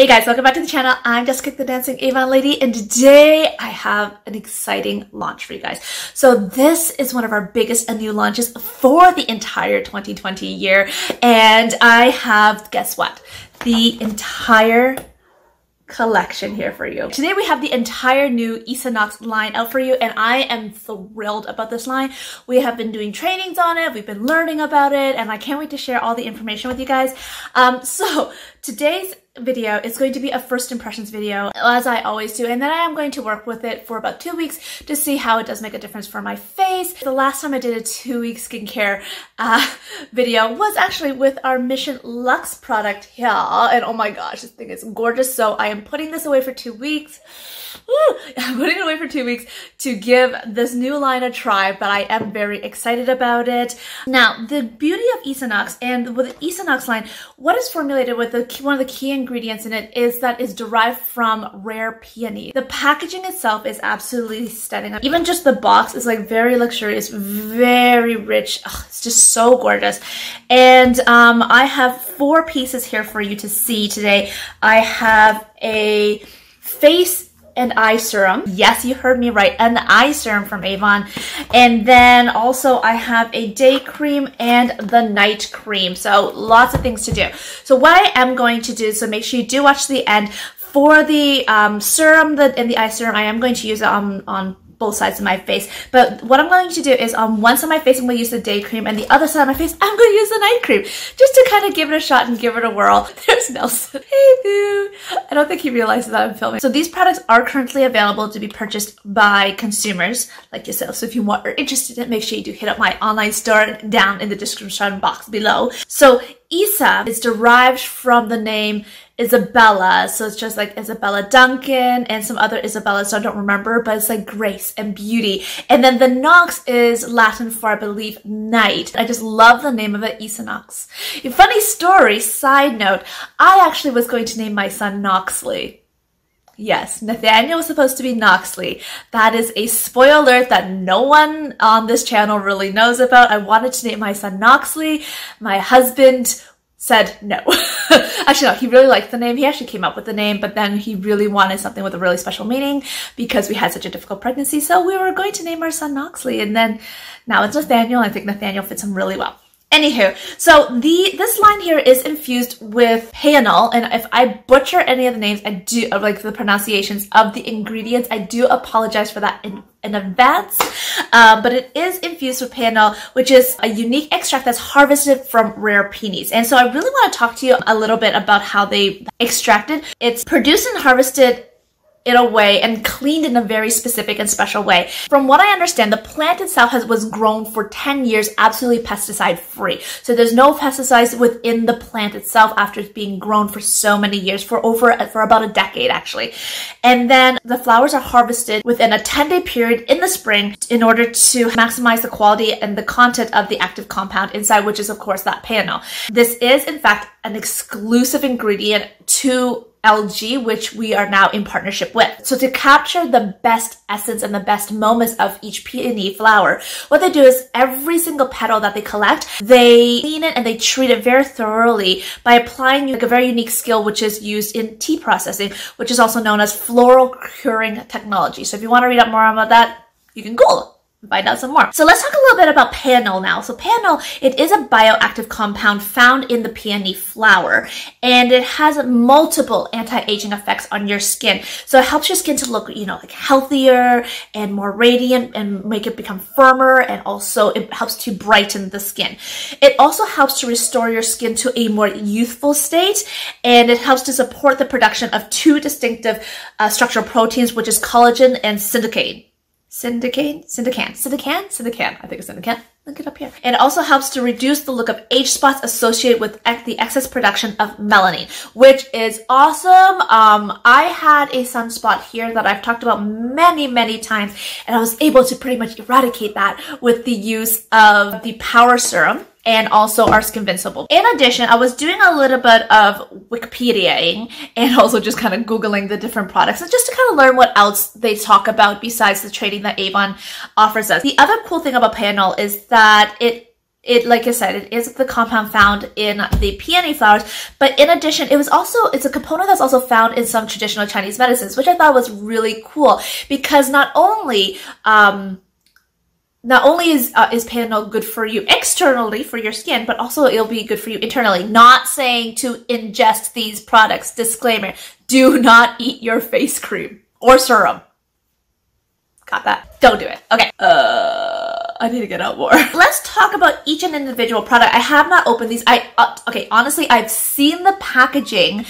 Hey guys, welcome back to the channel. I'm Jessica the Dancing Avon Lady, and today I have an exciting launch for you guys. So this is one of our biggest Anew launches for the entire 2020 year, and I have, guess what, the entire collection here for you. Today we have the entire new Isa Knox line out for you, and I am thrilled about this line. We have been doing trainings on it, we've been learning about it, and I can't wait to share all the information with you guys. So today's video is going to be a first impressions video, as I always do, and then I am going to work with it for about 2 weeks to see how it does make a difference for my face. The last time I did a 2-week skincare video was actually with our Mission Lux product here, and oh my gosh, this thing is gorgeous. So I am putting this away for 2 weeks. Ooh, I'm putting it away for 2 weeks to give this new line a try, but I am very excited about it. Now, the beauty of Isa Knox, and with the Isa Knox line, what is formulated with one of the key ingredients in it is that is derived from rare peony. The packaging itself is absolutely stunning. Even just the box is like very luxurious, very rich. Ugh, it's just so gorgeous. And I have 4 pieces here for you to see today. I have a face and eye serum. Yes, you heard me right, and the eye serum from Avon. And then also I have a day cream and the night cream. So lots of things to do. So what I am going to do, so make sure you do watch the end. For the serum and the eye serum, I am going to use it on both sides of my face. But what I'm going to do is on one side of my face, I'm going to use the day cream, and the other side of my face, I'm going to use the night cream, just to kind of give it a shot and give it a whirl. There's Nelson. Hey, boo. I don't think he realizes that I'm filming. So these products are currently available to be purchased by consumers like yourself. So if you are interested in it, make sure you do hit up my online store down in the description box below. So Isa is derived from the name Isabella, so it's just like Isabella Duncan and some other Isabella, so I don't remember, but it's like grace and beauty. And then the Knox is Latin for, I believe, night. I just love the name of it, Isa Knox. A funny story, side note, I actually was going to name my son Knoxley. Yes, Nathaniel was supposed to be Knoxley. That is a spoiler alert that no one on this channel really knows about. I wanted to name my son Knoxley. My husband said no. Actually, no, he really liked the name. He actually came up with the name, but then he really wanted something with a really special meaning because we had such a difficult pregnancy. So we were going to name our son Knoxley, and then now it's Nathaniel. I think Nathaniel fits him really well. Anywho, so this line here is infused with paeonol, and if I butcher any of the names, I do, like the pronunciations of the ingredients, I do apologize for that in advance, but it is infused with paeonol, which is a unique extract that's harvested from rare peonies. And so I really want to talk to you a little bit about how they extracted. It's produced and harvested in a way and cleaned in a very specific and special way. From what I understand, the plant itself was grown for 10 years absolutely pesticide free. So there's no pesticides within the plant itself after it's being grown for so many years, for about a decade actually. And then the flowers are harvested within a 10-day period in the spring in order to maximize the quality and the content of the active compound inside, which is of course that paeonol. This is in fact an exclusive ingredient to LG, which we are now in partnership with. So to capture the best essence and the best moments of each peony flower, what they do is every single petal that they collect, they clean it and they treat it very thoroughly by applying like a very unique skill which is used in tea processing, which is also known as floral curing technology. So if you want to read up more about that, you can Google it. Find out some more. So let's talk a little bit about paeonol now. So paeonol, it is a bioactive compound found in the peony flower, and it has multiple anti-aging effects on your skin. So it helps your skin to look, you know, like healthier and more radiant and make it become firmer, and also it helps to brighten the skin. It also helps to restore your skin to a more youthful state, and it helps to support the production of 2 distinctive structural proteins, which is collagen and syndecan. Syndecan. I think it's syndecan. Look it up here. It also helps to reduce the look of age spots associated with the excess production of melanin, which is awesome. I had a sunspot here that I've talked about many, many times, and I was able to pretty much eradicate that with the use of the Power Serum and also our Skinvincible. In addition, I was doing a little bit of Wikipediaing and also just kind of Googling the different products and just to kind of learn what else they talk about besides the trading that Avon offers us. The other cool thing about paeonol is that it It, like I said, it is the compound found in the peony flowers, but in addition, it's a component that's also found in some traditional Chinese medicines, which I thought was really cool because not only is paeonol good for you externally for your skin, but also it'll be good for you internally. Not saying to ingest these products. Disclaimer, do not eat your face cream or serum. Got that? Don't do it. Okay. I need to get out more. Let's talk about each and individual product. I have not opened these. Okay, honestly, I've seen the packaging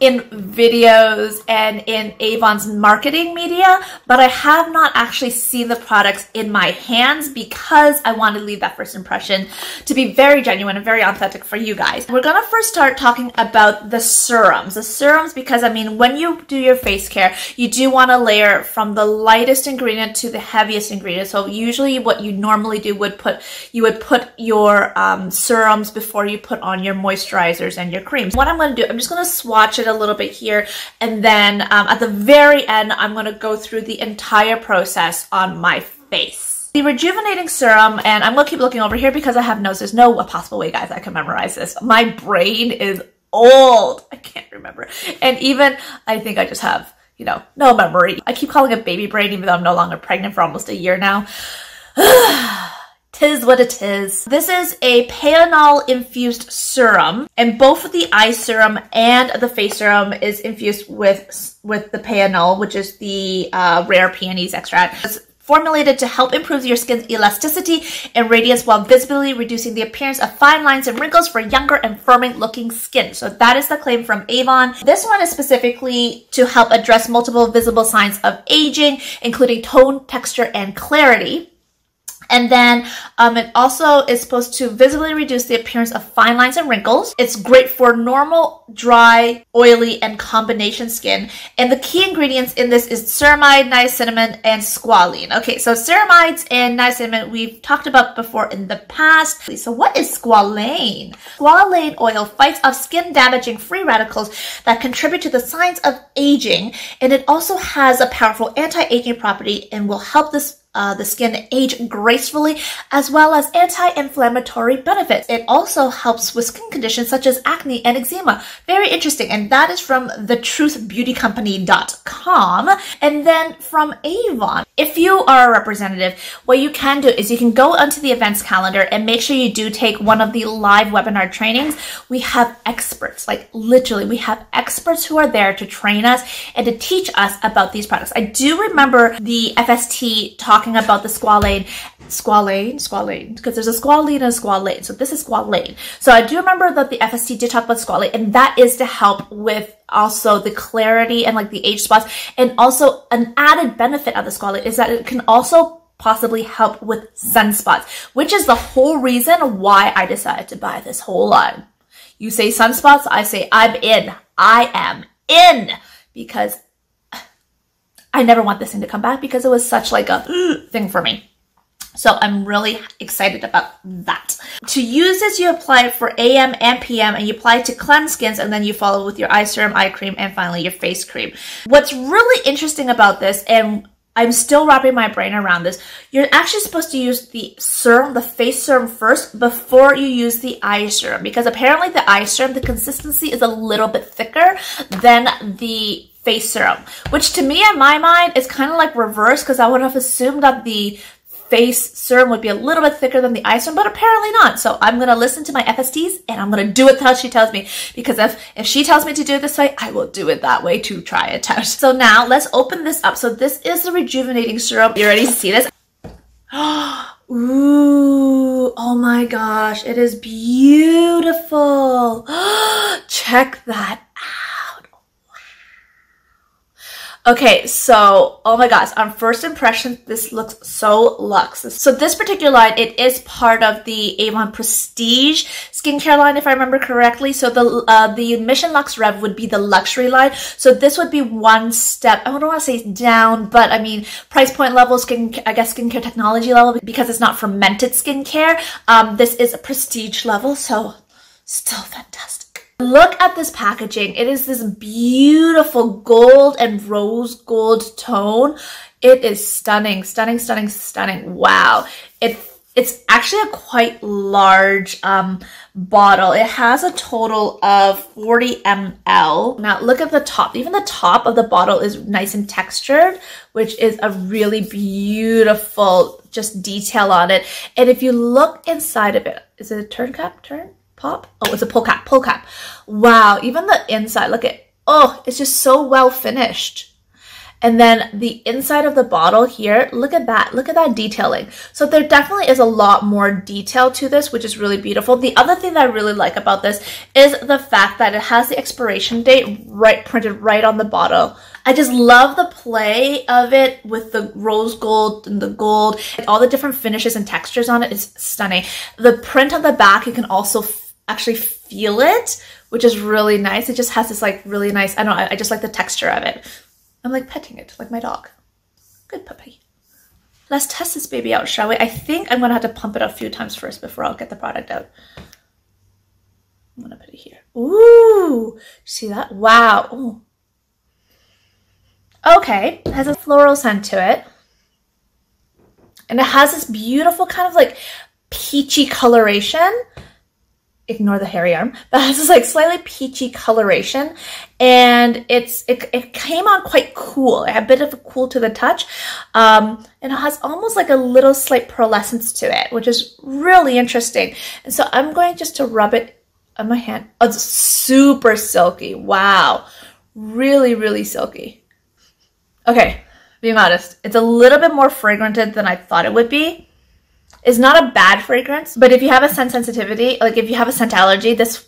in videos and in Avon's marketing media, but I have not actually seen the products in my hands because I want to leave that first impression to be very genuine and very authentic for you guys. We're gonna first start talking about the serums. The serums, because I mean, when you do your face care, you do wanna layer from the lightest ingredient to the heaviest ingredient. So usually what you normally do would put your serums before you put on your moisturizers and your creams. What I'm gonna do, I'm just gonna swatch it a little bit here, and then at the very end I'm going to go through the entire process on my face. The rejuvenating serum, and I'm going to keep looking over here because I have notes. There's no possible way, guys, I can memorize this. My brain is old. I can't remember, and even I think I just have, you know, no memory. I keep calling it baby brain even though I'm no longer pregnant for almost a year now. Tis what it is. This is a paeonol infused serum, and both the eye serum and the face serum is infused with the paeonol, which is the rare peonies extract. It's formulated to help improve your skin's elasticity and radiance while visibly reducing the appearance of fine lines and wrinkles for younger and firming looking skin. So that is the claim from Avon. This one is specifically to help address multiple visible signs of aging, including tone, texture, and clarity. And then it also is supposed to visibly reduce the appearance of fine lines and wrinkles. It's great for normal, dry, oily, and combination skin. And the key ingredients in this is ceramide, niacinamide, and squalene. Okay, so ceramides and niacinamide we've talked about before in the past. So what is squalane? Squalane oil fights off skin-damaging free radicals that contribute to the signs of aging. And it also has a powerful anti-aging property and will help this the skin age gracefully, as well as anti-inflammatory benefits. It also helps with skin conditions such as acne and eczema. Very interesting, and that is from thetruthbeautycompany.com. And then from Avon, if you are a representative, what you can do is you can go onto the events calendar and make sure you do take one of the live webinar trainings. We have experts, like literally we have experts who are there to train us and to teach us about these products. I do remember the FST talk about the squalane, because there's a squalene and a squalane. So this is squalane. So I do remember that the FST did talk about squalane, and that is to help with also the clarity and like the age spots. And also an added benefit of the squalane is that it can also possibly help with sunspots, which is the whole reason why I decided to buy this whole line. You say sunspots, I say I'm in. I am in, because I never want this thing to come back because it was such like a thing for me. So I'm really excited about that. To use this, you apply it for AM and PM, and you apply it to cleanse skins, and then you follow with your eye serum, eye cream, and finally your face cream. What's really interesting about this, and I'm still wrapping my brain around this, you're actually supposed to use the serum, the face serum first before you use the eye serum, because apparently the eye serum, the consistency is a little bit thicker than the face serum, which to me in my mind is kind of like reverse, because I would have assumed that the face serum would be a little bit thicker than the eye serum, but apparently not. So I'm gonna listen to my FSTs and I'm gonna do it how she tells me, because if she tells me to do it this way, I will do it that way to try it out. So now let's open this up. So this is the rejuvenating serum. You already see this. Ooh, oh my gosh, it is beautiful. Check that out. Okay, so, oh my gosh, on first impression, this looks so luxe. So this particular line, it is part of the Avon Prestige skincare line, if I remember correctly. So the Mission Luxereve would be the luxury line. So this would be one step, I don't want to say down, but I mean, price point level, skincare technology level, because it's not fermented skincare. This is a prestige level, so still fantastic. Look at this packaging. It is this beautiful gold and rose gold tone. It is stunning, stunning, stunning, stunning. Wow. It It's actually a quite large bottle. It has a total of 40 ml. Now look at the top. Even the top of the bottle is nice and textured, which is a really beautiful just detail on it. And if you look inside of it, is it a turn cap? Turn? Pop? Oh, it's a pull cap. Pull cap. Wow. Even the inside, look at, oh, it's just so well finished. And then the inside of the bottle here, look at that detailing. So there definitely is a lot more detail to this, which is really beautiful. The other thing that I really like about this is the fact that it has the expiration date printed right on the bottle. I just love the play of it with the rose gold and the gold, and all the different finishes and textures on it is stunning. The print on the back, you can also actually feel it, which is really nice. It just has this like really nice, I don't know, I just like the texture of it. I'm like petting it, like my dog. Good puppy. Let's test this baby out, shall we? I think I'm gonna have to pump it a few times first before I'll get the product out. I'm gonna put it here. Ooh, see that? Wow. Ooh. Okay, it has a floral scent to it. And it has this beautiful kind of like peachy coloration. Ignore the hairy arm, but it has this like slightly peachy coloration, and it came on quite cool. It had a bit of a cool to the touch, and it has almost like a little slight pearlescence to it, which is really interesting. And so I'm going just to rub it on my hand. Oh, it's super silky. Wow, really, really silky. Okay, be modest. It's a little bit more fragranted than I thought it would be. It's not a bad fragrance, but if you have a scent sensitivity, like if you have a scent allergy, this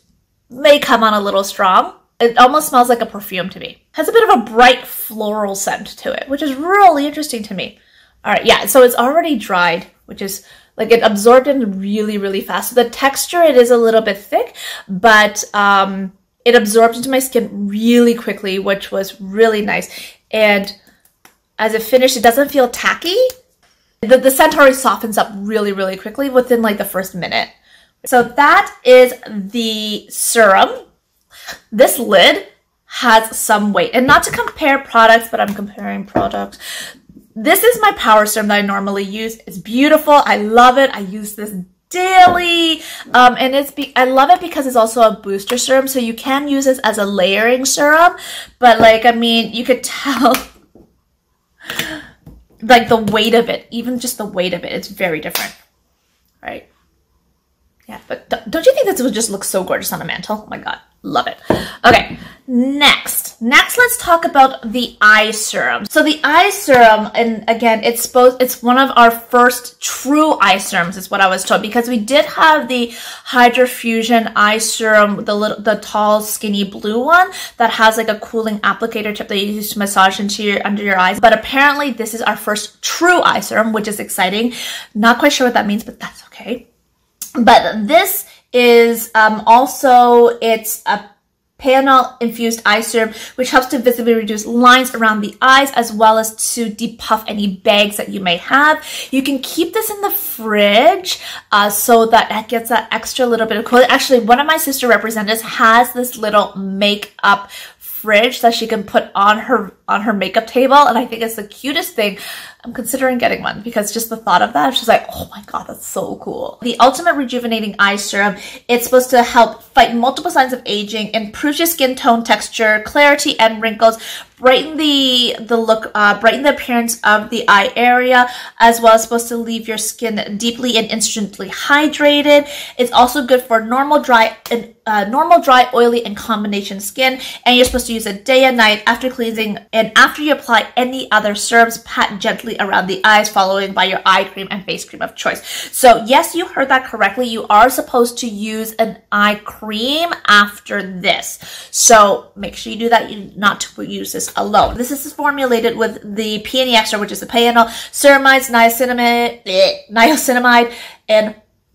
may come on a little strong. It almost smells like a perfume to me. It has a bit of a bright floral scent to it, which is really interesting to me. All right, yeah, so it's already dried, which is like it absorbed in really, really fast. So the texture, it is a little bit thick, but it absorbed into my skin really quickly, which was really nice. And as it finished, it doesn't feel tacky. The scent already softens up really, really quickly within like the first minute. So that is the serum. This lid has some weight. And not to compare products, but I'm comparing products. This is my Power Serum that I normally use. It's beautiful. I love it. I use this daily, and I love it because it's also a booster serum. So you can use this as a layering serum. But like, I mean, you could tell... like the weight of it, even just the weight of it, it's very different, right? Yeah, but don't you think this would just look so gorgeous on a mantle? Oh my God, love it. Okay, next let's talk about the eye serum. So the eye serum, and again, it's one of our first true eye serums is what I was told, because we did have the Hydrofusion eye serum, the tall skinny blue one that has like a cooling applicator tip that you use to massage into under your eyes. But apparently this is our first true eye serum, which is exciting. Not quite sure what that means, but that's okay. But this is it's a paeonol infused eye serum, which helps to visibly reduce lines around the eyes, as well as to depuff any bags that you may have. You can keep this in the fridge so that it gets that extra little bit of cool. Actually, one of my sister representatives has this little makeup fridge that she can put on her makeup table, and I think it's the cutest thing. I'm considering getting one because just the thought of that, I'm just like, oh my God, that's so cool. The Ultimate Rejuvenating Eye Serum, it's supposed to help fight multiple signs of aging, improve your skin tone, texture, clarity, and wrinkles, brighten the look, brighten the appearance of the eye area, as well as supposed to leave your skin deeply and instantly hydrated. It's also good for normal, dry, oily, and combination skin, and you're supposed to use it day and night after cleansing, and after you apply any other serums, pat gently around the eyes, following by your eye cream and face cream of choice. So yes, you heard that correctly. You are supposed to use an eye cream after this. So make sure you do that, not to use this alone. This is formulated with the peony extract, which is the paeonol, ceramides, niacinamide, and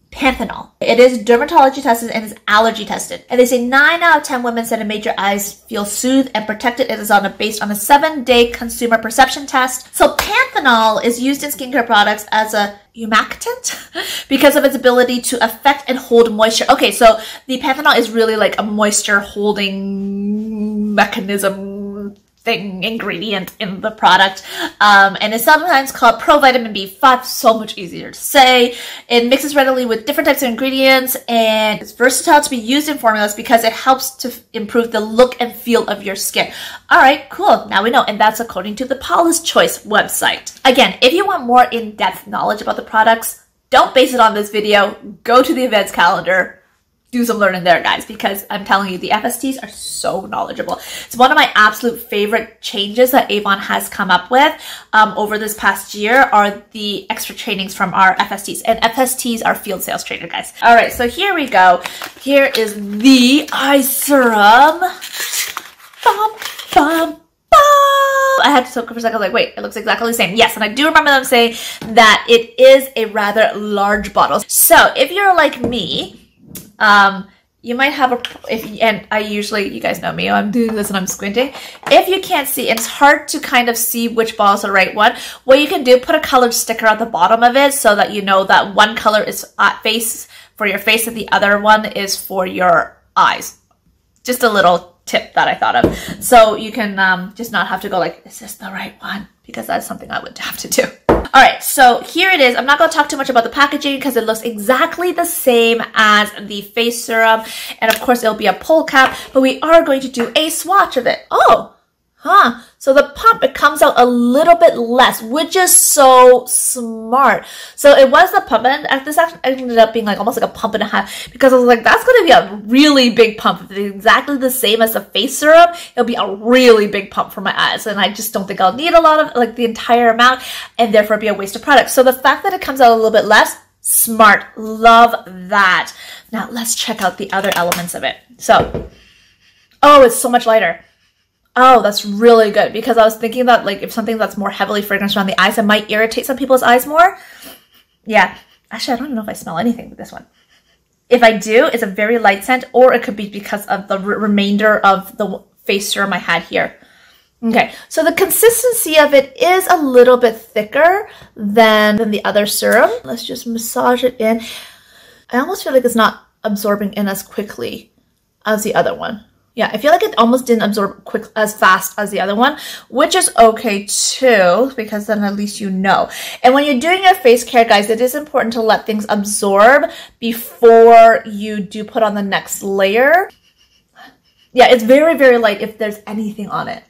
panthenol. It is dermatology tested and is allergy tested. And they say 9 out of 10 women said it made your eyes feel soothed and protected. It is based on a 7-day consumer perception test. So panthenol is used in skincare products as a humectant because of its ability to affect and hold moisture. Okay, so the panthenol is really like a moisture holding mechanism thing, ingredient in the product, and it's sometimes called provitamin B5, so much easier to say. It mixes readily with different types of ingredients, and it's versatile to be used in formulas because it helps to improve the look and feel of your skin. All right, cool, now we know, and that's according to the Paula's Choice website. Again, if you want more in-depth knowledge about the products, don't base it on this video. Go to the events calendar. Do some learning there, guys, because I'm telling you, the FSTs are so knowledgeable. It's one of my absolute favorite changes that Avon has come up with over this past year are the extra trainings from our FSTs. And FSTs are field sales trainer, guys. All right, so here we go. Here is the eye serum. Bum, bum. I had to soak for a second, like, wait, it looks exactly the same. Yes, and I do remember them saying that it is a rather large bottle. So if you're like me, you might have a, and I usually, you guys know me, I'm doing this and I'm squinting. If you can't see, it's hard to kind of see which ball is the right one. What you can do, put a colored sticker at the bottom of it so that you know that one color is face for your face and the other one is for your eyes. Just a little tip that I thought of, so you can just not have to go like, is this the right one? Because that's something I would have to do. All right, so here it is. I'm not going to talk too much about the packaging because it looks exactly the same as the face serum, and of course it'll be a pull cap, but we are going to do a swatch of it. Oh, huh. So the pump, it comes out a little bit less, which is so smart. So it was the pump, and this actually ended up being like almost like a pump and a half, because I was like, that's going to be a really big pump. If it's exactly the same as the face serum, it'll be a really big pump for my eyes, and I just don't think I'll need a lot of, like, the entire amount, and therefore be a waste of product. So the fact that it comes out a little bit less, smart. Love that. Now let's check out the other elements of it. So, oh, it's so much lighter. Oh, that's really good, because I was thinking that, like, if something that's more heavily fragranced around the eyes, it might irritate some people's eyes more. Yeah. Actually, I don't even know if I smell anything with this one. If I do, it's a very light scent, or it could be because of the remainder of the face serum I had here. Okay, so the consistency of it is a little bit thicker than the other serum. Let's just massage it in. I almost feel like it's not absorbing in as quickly as the other one. Yeah, I feel like it almost didn't absorb as fast as the other one, which is okay too, because then at least you know. And when you're doing your face care, guys, it is important to let things absorb before you do put on the next layer. Yeah, it's very, very light if there's anything on it.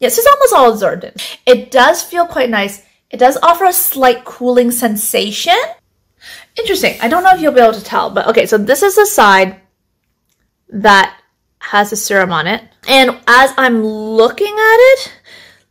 Yes, it's almost all absorbed in. It does feel quite nice. It does offer a slight cooling sensation. Interesting. I don't know if you'll be able to tell, but okay, so this is the side that has a serum on it, and as I'm looking at it,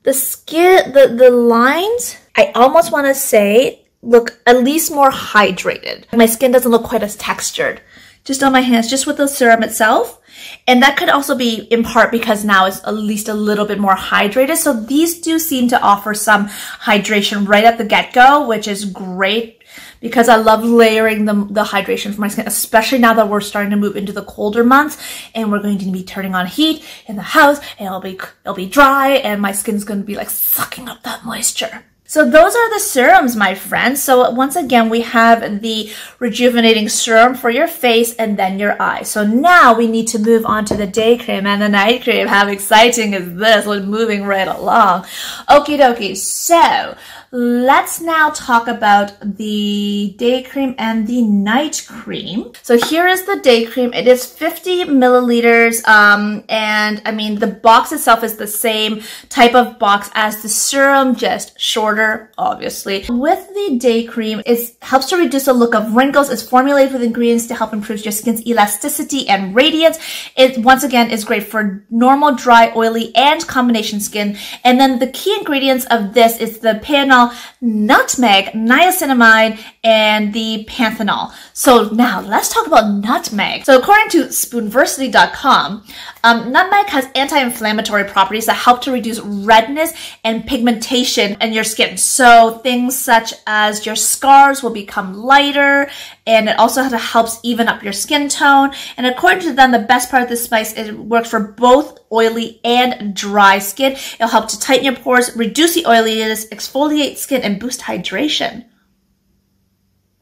the skin, the lines, I almost want to say look at least more hydrated. My skin doesn't look quite as textured, just on my hands, just with the serum itself. And that could also be in part because now it's at least a little bit more hydrated. So these do seem to offer some hydration right at the get-go, which is great, because I love layering the hydration for my skin, especially now that we're starting to move into the colder months and we're going to be turning on heat in the house, and it'll be dry, and my skin's going to be like sucking up that moisture. So those are the serums, my friends. So once again, we have the rejuvenating serum for your face and then your eyes. So now we need to move on to the day cream and the night cream. How exciting is this? We're moving right along. Okie dokie. So let's now talk about the day cream and the night cream. So here is the day cream. It is 50 milliliters. And I mean, the box itself is the same type of box as the serum, just shorter, obviously. With the day cream, it helps to reduce the look of wrinkles. It's formulated with ingredients to help improve your skin's elasticity and radiance. It, once again, is great for normal, dry, oily, and combination skin. And then the key ingredients of this is the paeonol, nutmeg, niacinamide, and the panthenol. So now let's talk about nutmeg. So according to spoonversity.com, nutmeg has anti-inflammatory properties that help to reduce redness and pigmentation in your skin. So things such as your scars will become lighter, and it also helps even up your skin tone. And according to them, the best part of this spice is it works for both oily and dry skin. It'll help to tighten your pores, reduce the oiliness, exfoliate skin, and boost hydration.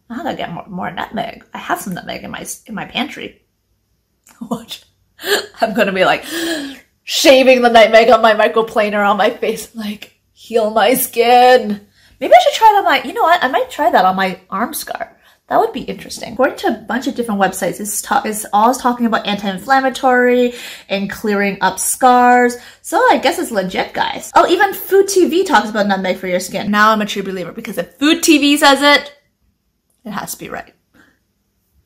I'm gonna get more nutmeg. I have some nutmeg in my pantry. Watch. I'm gonna be like, shaving the night makeup, my microplaner on my face, like, heal my skin. Maybe I should try it on my, you know what? I might try that on my arm scar. That would be interesting. According to a bunch of different websites, it's all talking about anti-inflammatory and clearing up scars. So I guess it's legit, guys. Oh, even Food TV talks about nutmeg for your skin. Now I'm a true believer, because if Food TV says it, it has to be right.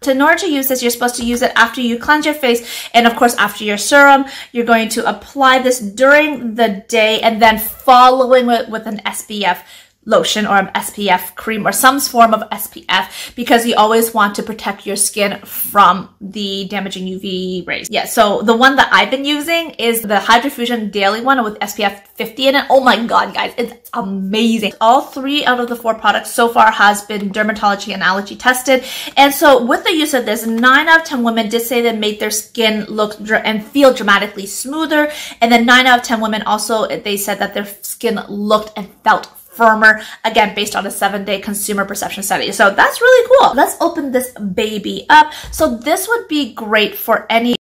In order to use this, you're supposed to use it after you cleanse your face and, of course, after your serum. You're going to apply this during the day and then following it with an SPF lotion or an SPF cream or some form of SPF, because you always want to protect your skin from the damaging UV rays. Yeah, so the one that I've been using is the Hydrofusion Daily one with SPF 50 in it. Oh my god, guys, it's amazing. All 3 out of the 4 products so far has been dermatology and allergy tested. And so with the use of this, 9 out of 10 women did say that made their skin look and feel dramatically smoother. And then 9 out of 10 women also, they said that their skin looked and felt firmer, again, based on a 7-day consumer perception study. So that's really cool. Let's open this baby up. So this would be great for any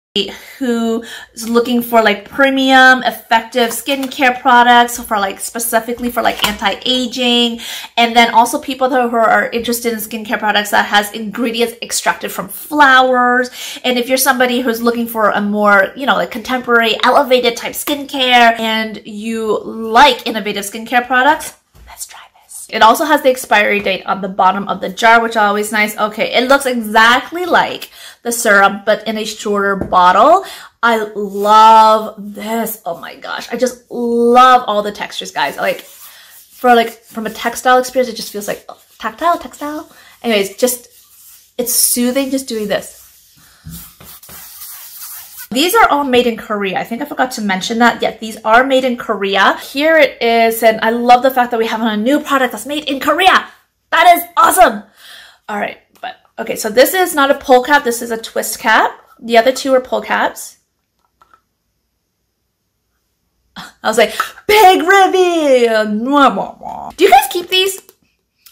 who is looking for like premium effective skincare products for like specifically for like anti-aging, and then also people who are interested in skincare products that has ingredients extracted from flowers. And if you're somebody who's looking for a more, you know, like contemporary elevated type skincare and you like innovative skincare products, it also has the expiry date on the bottom of the jar, which is always nice. Okay, it looks exactly like the serum, but in a shorter bottle. I love this. Oh my gosh. I just love all the textures, guys. Like, from a textile experience, it just feels like, oh, textile. Anyways, just, it's soothing just doing this. These are all made in Korea. I think I forgot to mention that. Yeah, these are made in Korea. Here it is, and I love the fact that we have a new product that's made in Korea. That is awesome. All right, but okay, so this is not a pull cap. This is a twist cap. The other two are pull caps. I was like, big reveal. Do you guys keep these?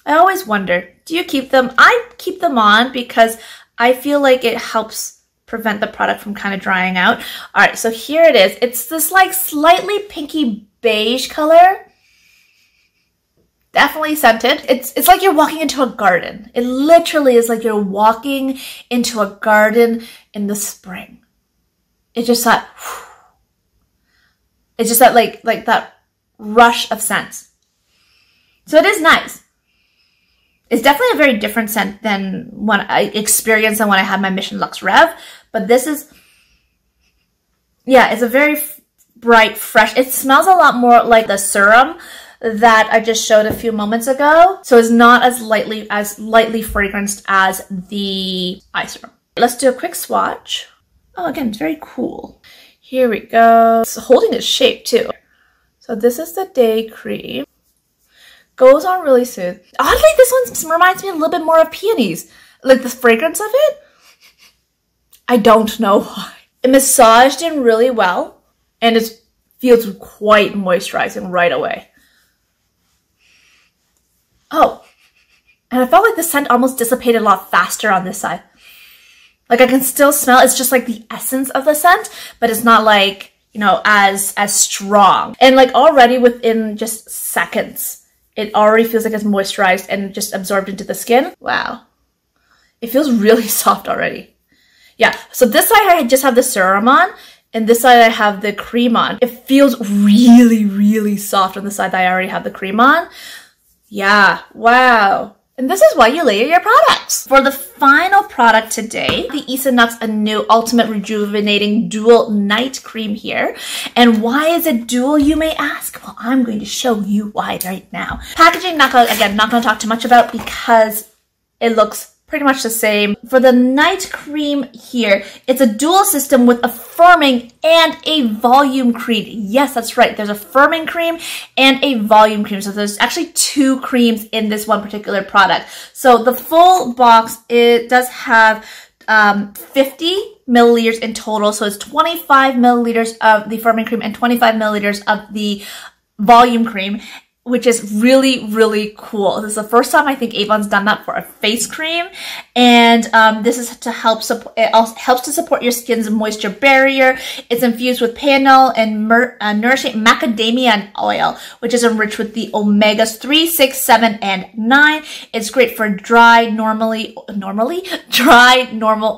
I always wonder, do you keep them? I keep them on because I feel like it helps prevent the product from kind of drying out. All right, so here it is. It's this like slightly pinky beige color. Definitely scented. It's like you're walking into a garden. It literally is like you're walking into a garden in the spring. It's just that like that rush of scents. So it is nice. It's definitely a very different scent than when I experienced and when I had my Mission Luxereve, but this is, yeah, it's a very bright, fresh, it smells a lot more like the serum that I just showed a few moments ago. So it's not as lightly fragranced as the eye serum. Let's do a quick swatch. Oh, again, it's very cool. Here we go. It's holding its shape too. So this is the day cream. Goes on really smooth. Oddly, this one reminds me a little bit more of peonies. Like the fragrance of it. I don't know why. It massaged in really well. And it feels quite moisturizing right away. Oh. And I felt like the scent almost dissipated a lot faster on this side. Like I can still smell. It's just like the essence of the scent. But it's not like, you know, as strong. And like already within just seconds, it already feels like it's moisturized and just absorbed into the skin. Wow. It feels really soft already. Yeah, so this side I just have the serum on, and this side I have the cream on. It feels really, really soft on the side that I already have the cream on. Yeah, wow. And this is why you layer your products. For the final product today, the Isa Knox Anew Ultimate Rejuvenating Dual Night Cream here. And why is it dual, you may ask? Well, I'm going to show you why right now. Packaging, not gonna talk too much about because it looks pretty much the same. For the night cream here, it's a dual system with a firming and a volume cream. Yes, that's right. There's a firming cream and a volume cream. So there's actually 2 creams in this one particular product. So the full box, it does have 50 milliliters in total. So it's 25 milliliters of the firming cream and 25 milliliters of the volume cream, which is really, really cool. This is the first time I think Avon's done that for a face cream. And this is to help support, it also helps to support your skin's moisture barrier. It's infused with paeonol and nourishing macadamia oil, which is enriched with the omegas 3, 6, 7, and 9. It's great for dry, normal,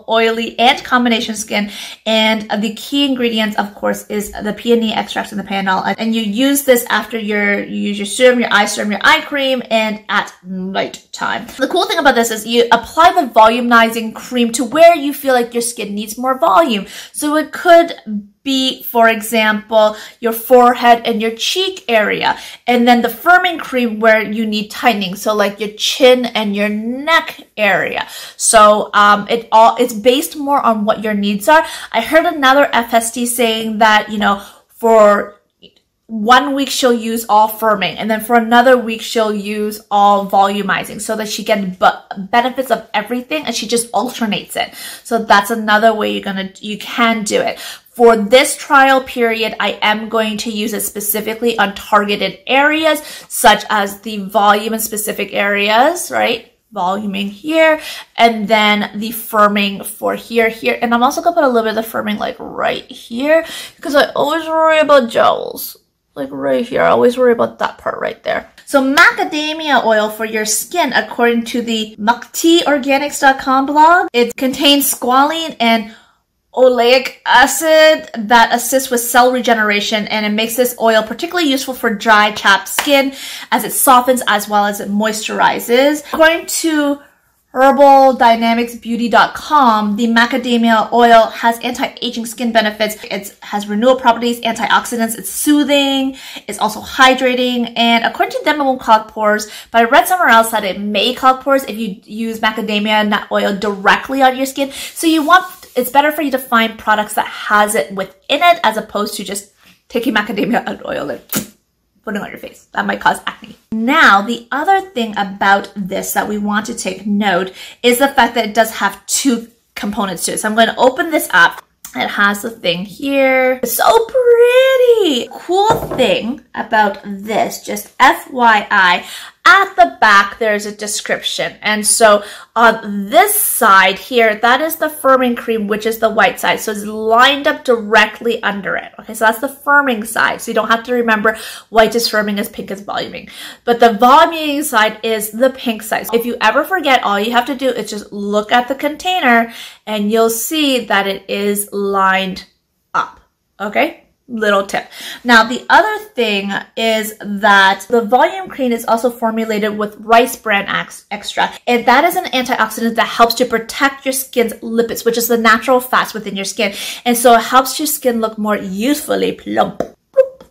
oily, and combination skin. And the key ingredients, of course, is the peony extract and the paeonol. And you use this after you use your serum, your eye serum, your eye cream, and at night time. The cool thing about this is you apply the volumizing cream to where you feel like your skin needs more volume. So it could be, for example, your forehead and your cheek area, and then the firming cream where you need tightening, so like your chin and your neck area. So it's based more on what your needs are. I heard another FST saying that, you know, for 1 week she'll use all firming, and then for another week she'll use all volumizing, so that she can benefits of everything, and she just alternates it. So that's another way you can do it. For this trial period, I am going to use it specifically on targeted areas, such as the volume in specific areas, right? Voluming here, and then the firming for here, and I'm also gonna put a little bit of the firming like right here, because I always worry about jowls. Like right here, I always worry about that part right there. So macadamia oil for your skin, according to the MuktiOrganics.com blog, it contains squalene and oleic acid that assists with cell regeneration, and it makes this oil particularly useful for dry, chapped skin, as it softens as well as it moisturizes. According to HerbalDynamicsBeauty.com, the macadamia oil has anti-aging skin benefits. It has renewal properties, antioxidants, it's soothing, it's also hydrating, and according to them, it won't clog pores, but I read somewhere else that it may clog pores if you use macadamia nut oil directly on your skin. So it's better for you to find products that has it within it, as opposed to just taking macadamia nut oil and putting it on your face. That might cause acne. Now, the other thing about this that we want to take note is the fact that it does have two components to it. So I'm going to open this up. It has the thing here. It's so pretty. Cool thing about this, just FYI, at the back there's a description. And so on this side here, that is the firming cream, which is the white side. So it's lined up directly under it. Okay, so that's the firming side. So you don't have to remember white is firming as pink is voluming. But the voluming side is the pink side. So if you ever forget, all you have to do is just look at the container and you'll see that it is lined up. Okay? Little tip. Now, the other thing is that the volume cream is also formulated with rice bran extract, and that is an antioxidant that helps to protect your skin's lipids, which is the natural fats within your skin, and so it helps your skin look more youthfully plump.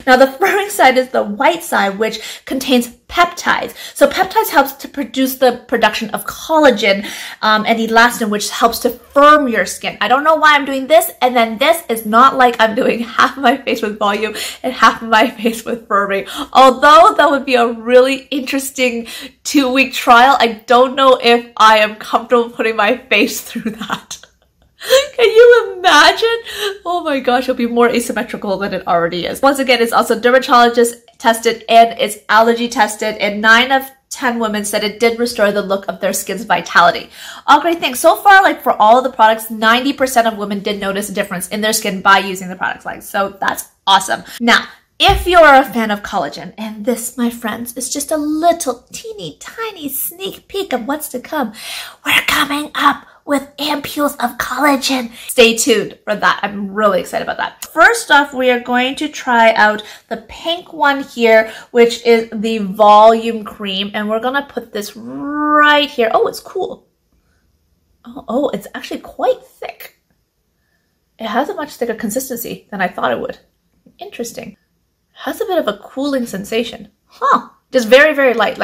Now, the firming side is the white side, which contains peptides. So peptides helps to produce the production of collagen and elastin, which helps to firm your skin. I don't know why I'm doing this, and then this is not like I'm doing half of my face with volume and half of my face with firming. Although that would be a really interesting two-week trial, I don't know if I am comfortable putting my face through that. Can you imagine? Oh my gosh, it'll be more asymmetrical than it already is. Once again, it's also dermatologist tested and it's allergy tested, and 9 of 10 women said it did restore the look of their skin's vitality. All great things. So far, like for all the products, 90% of women did notice a difference in their skin by using the products. Like, so that's awesome. Now, if you're a fan of collagen, and this, my friends, is just a little teeny tiny sneak peek of what's to come, we're coming up with ampules of collagen. Stay tuned for that. I'm really excited about that. First off, we are going to try out the pink one here, which is the volume cream, and we're gonna put this right here. Oh, it's cool. Oh, it's actually quite thick. It has a much thicker consistency than I thought it would. Interesting. Has a bit of a cooling sensation, huh? Just very, very light,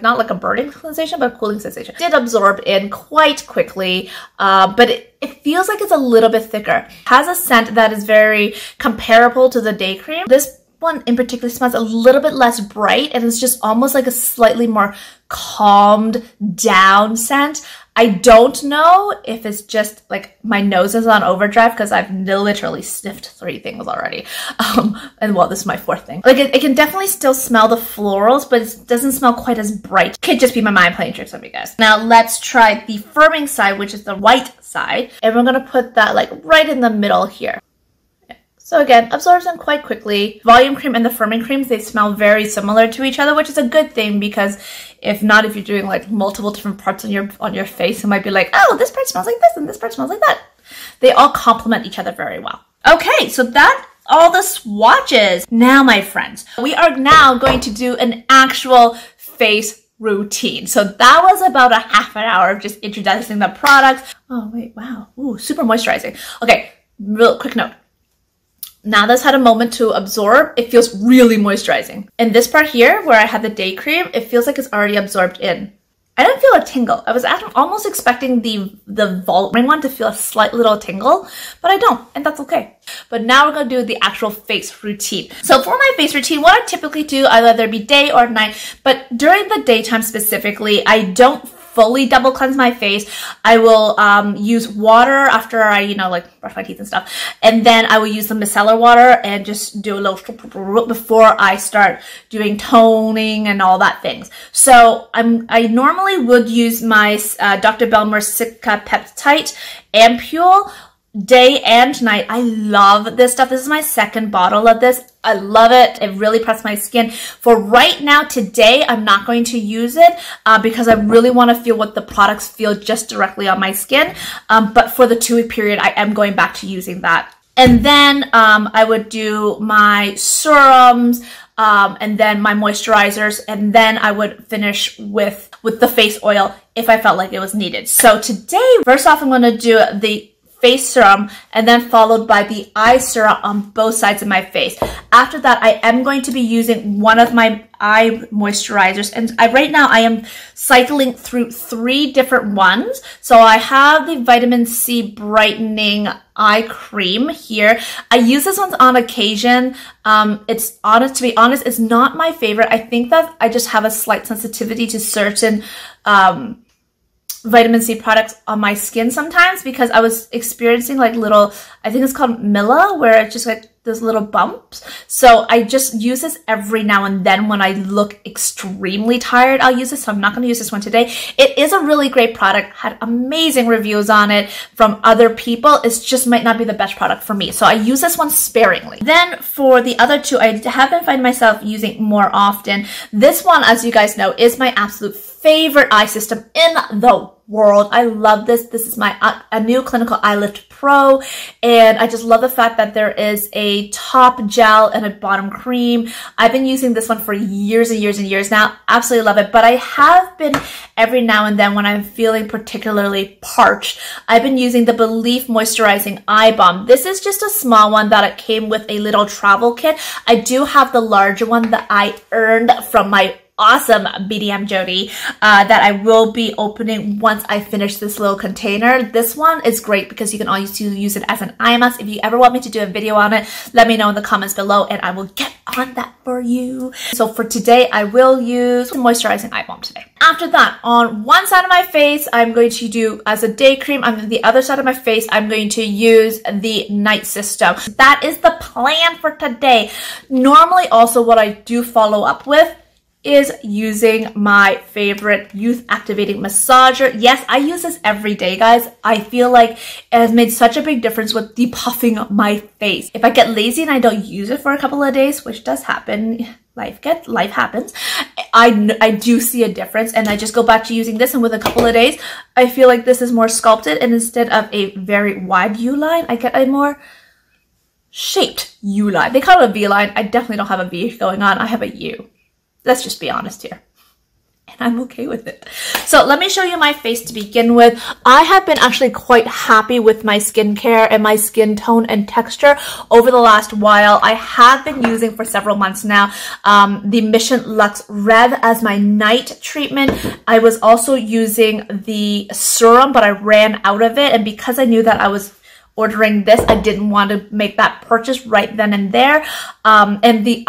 not like a burning sensation, but a cooling sensation. Did absorb in quite quickly, but it feels like it's a little bit thicker. Has a scent that is very comparable to the day cream. This one in particular smells a little bit less bright, and it's just almost like a slightly more calmed down scent. I don't know if it's just like my nose is on overdrive because I've literally sniffed 3 things already. And well, this is my 4th thing. Like it can definitely still smell the florals, but it doesn't smell quite as bright. Could just be my mind playing tricks on you guys. Now let's try the firming side, which is the white side. And we're gonna put that like right in the middle here. So again, absorbs them quite quickly. Volume cream and the firming creams, they smell very similar to each other, which is a good thing because if not, if you're doing like multiple different parts on your face, it might be like, oh, this part smells like this and this part smells like that. They all complement each other very well. Okay, so that's all the swatches. Now, my friends, we are now going to do an actual face routine. So that was about a half an hour of just introducing the products. Oh, wait, wow. Ooh, super moisturizing. Okay, real quick note. Now that's had a moment to absorb, it feels really moisturizing. And this part here, where I had the day cream, it feels like it's already absorbed in. I didn't feel a tingle. I was almost expecting the Vault Ring one to feel a slight little tingle, but I don't, and that's okay. But now we're gonna do the actual face routine. So for my face routine, what I typically do, I either be day or night, but during the daytime specifically, I don't fully double cleanse my face. I will use water after I, you know, like brush my teeth and stuff. And then I will use the micellar water and just do a little before I start doing toning and all that things. So I normally would use my Dr. Bellmer's Cica Peptide Ampoule day and night. I love this stuff. This is my 2nd bottle of this. I love it. It really pressed my skin. For right now, today, I'm not going to use it because I really want to feel what the products feel just directly on my skin. But for the 2-week period, I am going back to using that. And then I would do my serums and then my moisturizers. And then I would finish with the face oil if I felt like it was needed. So today, first off, I'm going to do the face serum and then followed by the eye serum on both sides of my face. After that, I am going to be using one of my eye moisturizers, and right now I am cycling through 3 different ones. So I have the vitamin C brightening eye cream here. I use this one on occasion. It's honest, to be honest, it's not my favorite. I think that I just have a slight sensitivity to certain vitamin C products on my skin sometimes because I was experiencing like little, I think it's called Milla, where it's just like those little bumps. So I just use this every now and then when I look extremely tired, I'll use this. So I'm not going to use this one today. It is a really great product, had amazing reviews on it from other people. It just might not be the best product for me. So I use this one sparingly. Then for the other 2, I have been finding myself using more often. This one, as you guys know, is my absolute favorite eye system in the world. I love this. This is my Anew Clinical Eye Lift Pro, and I just love the fact that there is a top gel and a bottom cream. I've been using this one for years and years and years now. Absolutely love it, but I have been every now and then when I'm feeling particularly parched, I've been using the Belief Moisturizing Eye Balm. This is just a small one that it came with a little travel kit. I do have the larger one that I earned from my awesome BDM Jody that I will be opening once I finish this little container. This one is great because you can always use it as an eye mask. If you ever want me to do a video on it, let me know in the comments below and I will get on that for you. So for today, I will use the moisturizing eye balm today. After that, on one side of my face, I'm going to do as a day cream. On the other side of my face, I'm going to use the night system. That is the plan for today. Normally also what I do follow up with is using my favorite youth activating massager. Yes, I use this every day, guys. I feel like it has made such a big difference with depuffing my face. If I get lazy and I don't use it for a couple of days, which does happen, life happens, I do see a difference, and I just go back to using this, and with a couple of days, I feel like this is more sculpted, and instead of a very wide U-line, I get a more shaped U-line. They call it a V-line. I definitely don't have a V going on. I have a U. Let's just be honest here. And I'm okay with it. So let me show you my face to begin with. I have been actually quite happy with my skincare and my skin tone and texture over the last while. I have been using for several months now the Mission Luxereve as my night treatment. I was also using the serum, but I ran out of it. And because I knew that I was ordering this, I didn't want to make that purchase right then and there. And the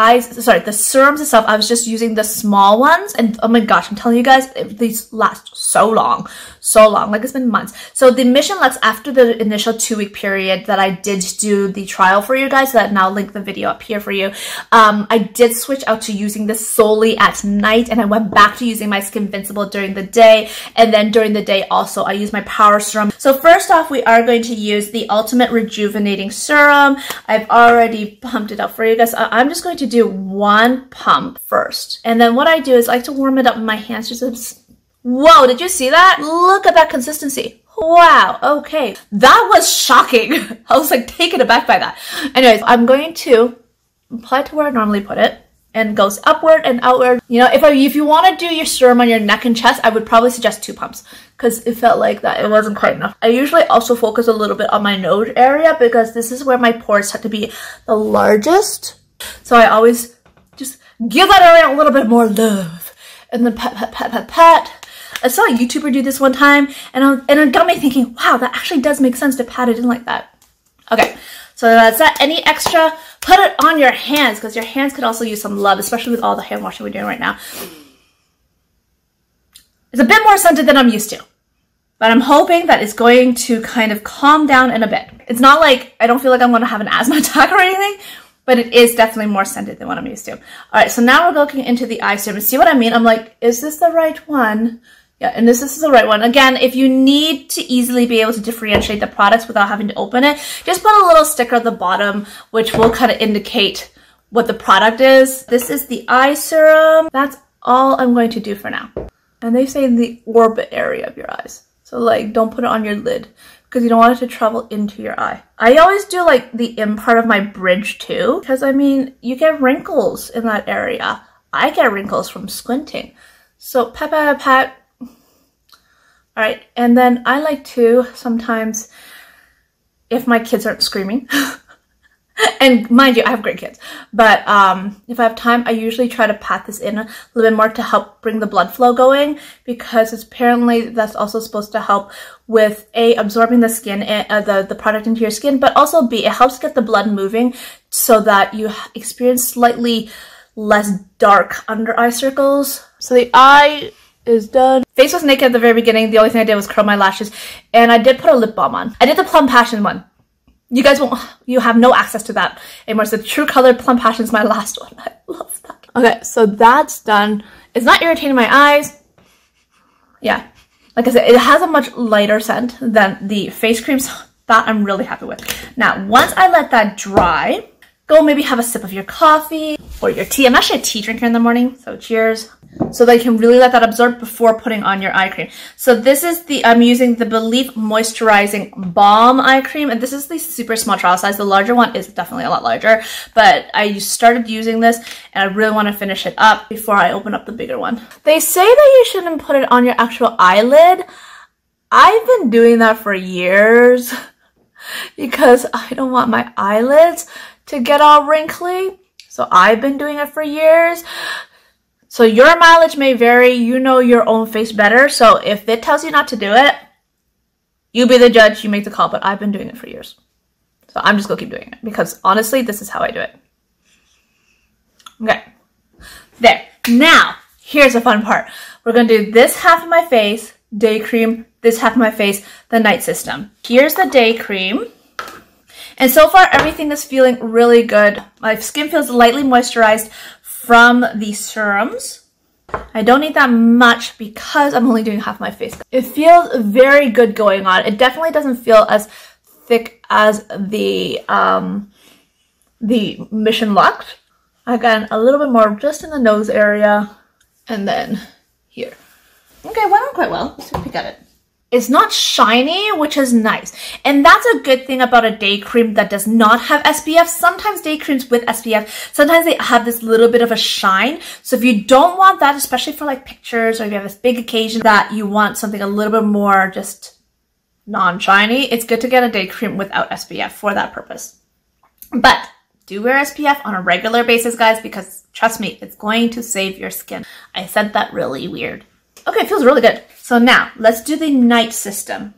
serums itself, I was just using the small ones, and oh my gosh, I'm telling you guys, these last so long. so long, like it's been months. So the Mission Lux, after the initial 2-week period that I did do the trial for you guys, that now link the video up here for you, I did switch out to using this solely at night, and I went back to using my Skinvincible during the day, and then during the day also I use my Power Serum. So first off, we are going to use the Ultimate Rejuvenating Serum. I've already pumped it up for you guys. I'm just going to do one pump first, and then what I do is I like to warm it up in my hands. Just, whoa, did you see that? Look at that consistency. Wow, okay, that was shocking. I was like taken aback by that. Anyways, I'm going to apply it to where I normally put it, and goes upward and outward. You know, if you want to do your serum on your neck and chest, I would probably suggest 2 pumps, because it felt like that it wasn't quite enough. I usually also focus a little bit on my nose area, because this is where my pores have to be the largest. So I always just give that area a little bit more love, and then pat, pat, pat, pat, pat. I saw a YouTuber do this one time, and it got me thinking, wow, that actually does make sense to pat it in like that. Okay, so that's that. Any extra, put it on your hands, because your hands could also use some love, especially with all the hand washing we're doing right now. It's a bit more scented than I'm used to, but I'm hoping that it's going to kind of calm down in a bit. It's not like, I don't feel like I'm going to have an asthma attack or anything, but it is definitely more scented than what I'm used to. All right, so now we're looking into the eye serum. See what I mean? I'm like, is this the right one? Yeah, and this is the right one. Again, if you need to easily be able to differentiate the products without having to open it, just put a little sticker at the bottom, which will kind of indicate what the product is. This is the eye serum. That's all I'm going to do for now. And they say in the orbit area of your eyes. So like, don't put it on your lid, because you don't want it to travel into your eye. I always do like the in part of my bridge too, because I mean, you get wrinkles in that area. I get wrinkles from squinting. So pat, pat, pat. All right, and then I like to sometimes, if my kids aren't screaming, and mind you, I have great kids, but if I have time, I usually try to pat this in a little bit more to help bring the blood flow going, because it's apparently that's also supposed to help with A, absorbing the skin, the product into your skin, but also B, it helps get the blood moving so that you experience slightly less dark under eye circles. So the eye is done. Face was naked at the very beginning. The only thing I did was curl my lashes, and I did put a lip balm on. I did the Plum Passion one. You guys won't, you have no access to that anymore. So True Color Plum Passion is my last one. I love that. Okay, so that's done. It's not irritating my eyes. Yeah, like I said, it has a much lighter scent than the face creams that I'm really happy with. Now, once I let that dry, go maybe have a sip of your coffee or your tea. I'm actually a tea drinker in the morning, so cheers. So that you can really let that absorb before putting on your eye cream. So this is the, I'm using the Belief Moisturizing Balm eye cream, and this is the super small trial size. The larger one is definitely a lot larger, but I started using this and I really want to finish it up before I open up the bigger one. They say that you shouldn't put it on your actual eyelid. I've been doing that for years because I don't want my eyelids to get all wrinkly. So I've been doing it for years. So your mileage may vary, you know your own face better. So if it tells you not to do it, you be the judge, you make the call, but I've been doing it for years. So I'm just gonna keep doing it because honestly, this is how I do it. Okay, there. Now, here's the fun part. We're gonna do this half of my face, day cream, this half of my face, the night system. Here's the day cream. And so far, everything is feeling really good. My skin feels lightly moisturized from the serums. I don't need that much because I'm only doing half my face. It feels very good going on. It definitely doesn't feel as thick as the Mission Luxe. Again, a little bit more just in the nose area and then here. Okay, went on quite well. Let's pick at it. It's not shiny, which is nice. And that's a good thing about a day cream that does not have SPF. Sometimes day creams with SPF, sometimes they have this little bit of a shine. So if you don't want that, especially for like pictures or if you have this big occasion that you want something a little bit more just non-shiny, it's good to get a day cream without SPF for that purpose. But do wear SPF on a regular basis, guys, because trust me, it's going to save your skin. I said that really weird. Okay, it feels really good. So now, let's do the night system.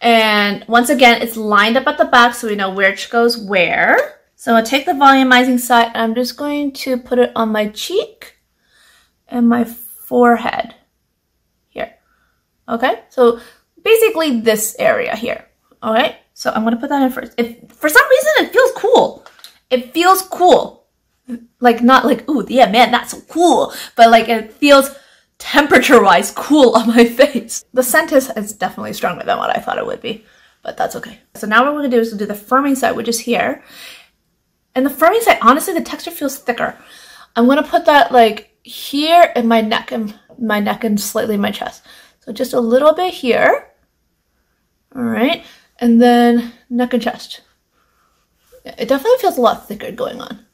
And once again, it's lined up at the back so we know which goes where. So I'm gonna take the volumizing side and I'm just going to put it on my cheek and my forehead here. Okay, so basically this area here. All right, so I'm gonna put that in first. If for some reason it feels cool, it feels cool. Like, not like, ooh, yeah, man, that's so cool, but like it feels temperature-wise cool on my face. The scent is definitely stronger than what I thought it would be, but that's okay. So now what we're gonna do is do the firming side, which is here. And the firming side, honestly, the texture feels thicker. I'm gonna put that like here in my neck and slightly my chest. So just a little bit here. All right, and then neck and chest. It definitely feels a lot thicker going on.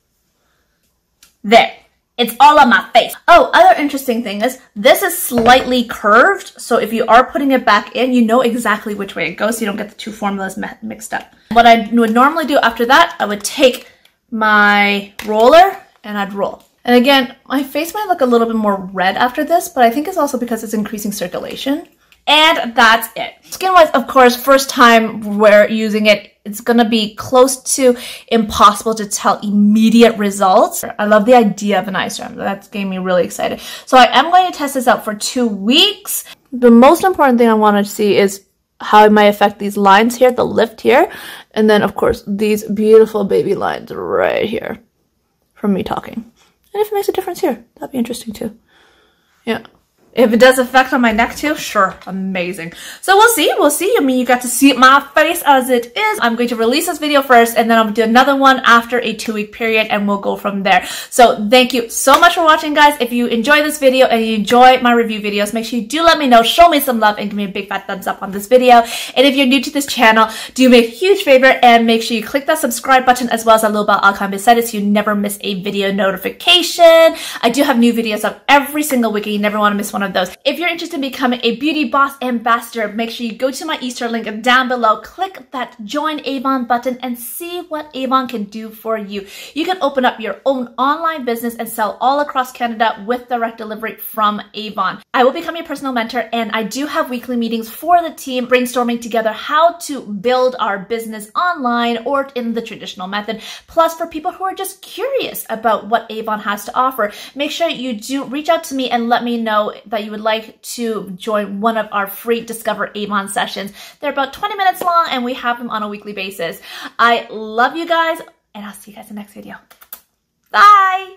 There, it's all on my face. Oh, other interesting thing is this is slightly curved, so if you are putting it back in, you know exactly which way it goes, so you don't get the two formulas mixed up. What I would normally do after that, I would take my roller and I'd roll. And again, my face might look a little bit more red after this, but I think it's also because it's increasing circulation. And that's it. Skin-wise, of course, first time we're using it, it's gonna be close to impossible to tell immediate results. I love the idea of an eye serum. That's getting me really excited. So I am going to test this out for 2 weeks. The most important thing I want to see is how it might affect these lines here, the lift here, and then of course these beautiful baby lines right here from me talking. And if it makes a difference here, that'd be interesting too. Yeah. If it does affect on my neck too, sure, amazing. So we'll see, I mean, you got to see my face as it is. I'm going to release this video first, and then I'll do another one after a 2-week period, and we'll go from there. So thank you so much for watching, guys. If you enjoy this video and you enjoy my review videos, make sure you do let me know, show me some love, and give me a big fat thumbs up on this video. And if you're new to this channel, do me a huge favor and make sure you click that subscribe button as well as that little bell icon beside it so you never miss a video notification. I do have new videos up every single week, and you never want to miss one of those. If you're interested in becoming a beauty boss ambassador, make sure you go to my Easter link down below, click that join Avon button, and see what Avon can do for you. You can open up your own online business and sell all across Canada with direct delivery from Avon. I will become your personal mentor, and I do have weekly meetings for the team brainstorming together how to build our business online or in the traditional method. Plus, for people who are just curious about what Avon has to offer, make sure you do reach out to me and let me know that you would like to join one of our free Discover Avon sessions. They're about 20 minutes long, and we have them on a weekly basis. I love you guys, and I'll see you guys in the next video. Bye!